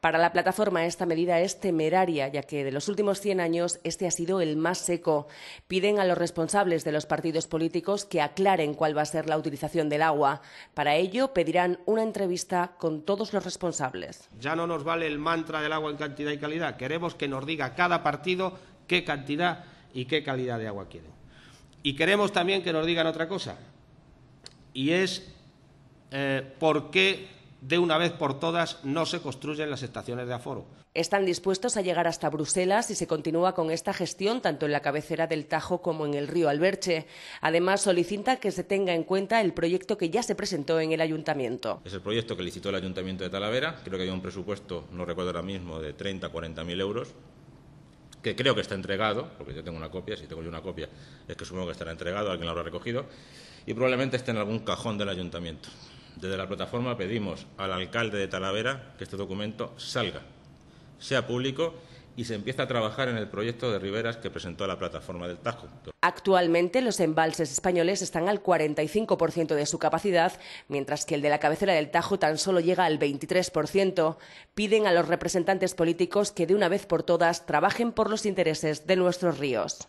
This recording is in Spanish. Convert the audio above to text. Para la plataforma esta medida es temeraria, ya que de los últimos 100 años este ha sido el más seco. Piden a los responsables de los partidos políticos que aclaren cuál va a ser la utilización del agua. Para ello pedirán una entrevista con todos los responsables. Ya no nos vale el mantra del agua en cantidad y calidad. Queremos que nos diga cada partido qué cantidad y qué calidad de agua quieren. Y queremos también que nos digan otra cosa, y es por qué de una vez por todas no se construyen las estaciones de aforo. Están dispuestos a llegar hasta Bruselas si se continúa con esta gestión, tanto en la cabecera del Tajo como en el río Alberche. Además, solicita que se tenga en cuenta el proyecto que ya se presentó en el Ayuntamiento. Es el proyecto que licitó el Ayuntamiento de Talavera. Creo que había un presupuesto, no recuerdo ahora mismo, de 30 o 40.000 euros, que creo que está entregado, porque yo tengo una copia. Si tengo yo una copia es que supongo que estará entregado, alguien lo habrá recogido, y probablemente esté en algún cajón del Ayuntamiento. Desde la plataforma pedimos al alcalde de Talavera que este documento salga, sea público y se empiece a trabajar en el proyecto de riberas que presentó la plataforma del Tajo. Actualmente los embalses españoles están al 45% de su capacidad, mientras que el de la cabecera del Tajo tan solo llega al 23%. Piden a los representantes políticos que de una vez por todas trabajen por los intereses de nuestros ríos.